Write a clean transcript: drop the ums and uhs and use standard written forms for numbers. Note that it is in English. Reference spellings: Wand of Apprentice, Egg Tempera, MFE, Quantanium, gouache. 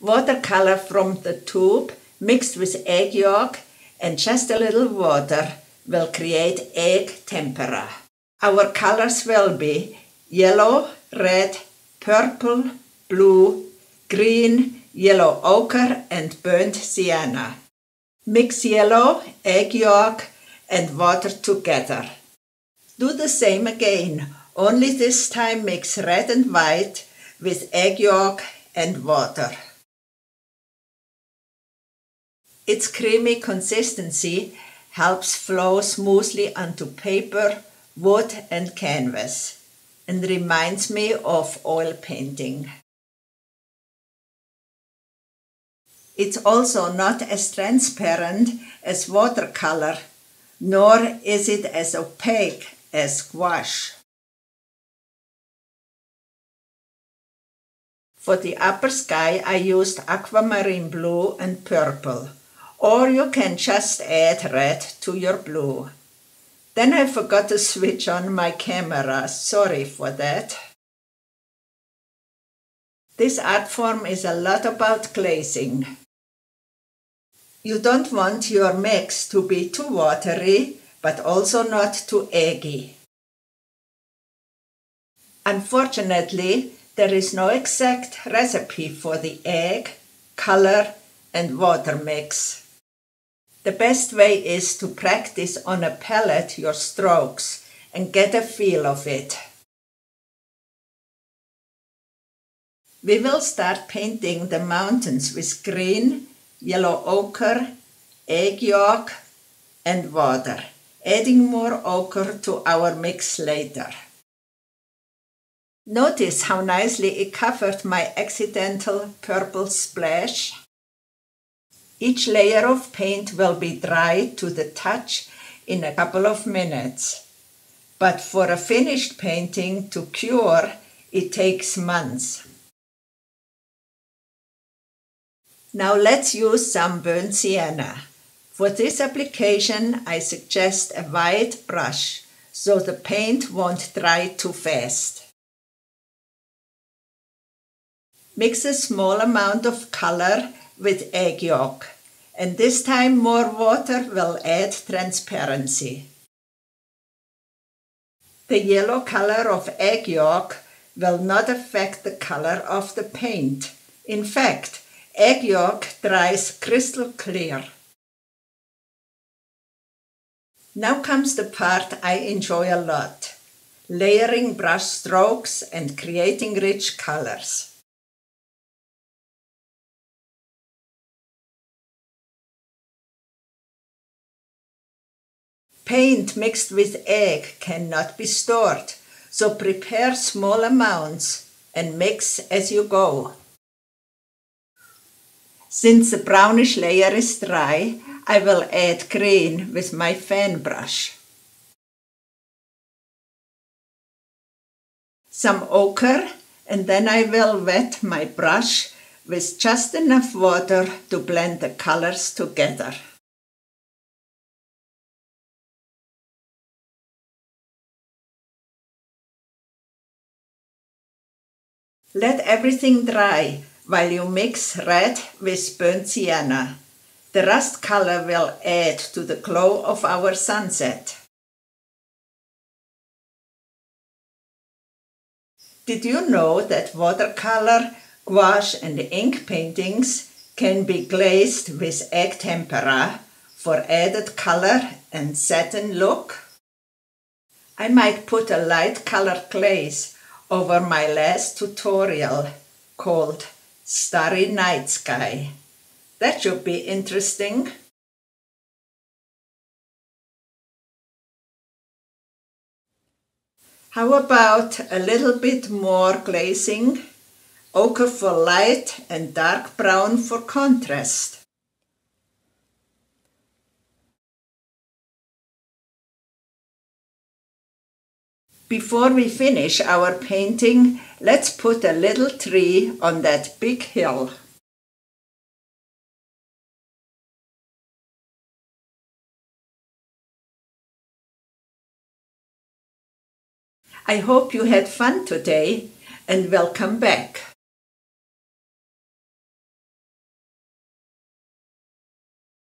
watercolor from the tube mixed with egg yolk and just a little water will create egg tempera. Our colors will be yellow, red, purple, blue, green, yellow ochre and burnt sienna. Mix yellow, egg yolk and water together. Do the same again, only this time mix red and white with egg yolk and water. Its creamy consistency helps flow smoothly onto paper, wood and canvas and reminds me of oil painting. It's also not as transparent as watercolor, nor is it as opaque as gouache. For the upper sky I used aquamarine blue and purple, or you can just add red to your blue. Then I forgot to switch on my camera, sorry for that. This art form is a lot about glazing. You don't want your mix to be too watery, but also not too eggy. Unfortunately, there is no exact recipe for the egg, color and water mix. The best way is to practice on a palette your strokes and get a feel of it. We will start painting the mountains with green, yellow ochre, egg yolk and water, adding more ochre to our mix later. Notice how nicely it covered my accidental purple splash. Each layer of paint will be dry to the touch in a couple of minutes, but for a finished painting to cure, it takes months. Now let's use some burnt sienna. For this application, I suggest a wide brush, so the paint won't dry too fast. Mix a small amount of color with egg yolk, and this time more water will add transparency. The yellow color of egg yolk will not affect the color of the paint. In fact, egg yolk dries crystal clear. Now comes the part I enjoy a lot, layering brush strokes and creating rich colors. Paint mixed with egg cannot be stored, so prepare small amounts and mix as you go. Since the brownish layer is dry, I will add green with my fan brush. Some ochre, and then I will wet my brush with just enough water to blend the colors together. Let everything dry while you mix red with burnt sienna. The rust color will add to the glow of our sunset. Did you know that watercolor, gouache and ink paintings can be glazed with egg tempera for added color and satin look? I might put a light colored glaze over my last tutorial called Starry Night Sky. That should be interesting. How about a little bit more glazing? Ochre for light and dark brown for contrast. Before we finish our painting, let's put a little tree on that big hill. I hope you had fun today and welcome back.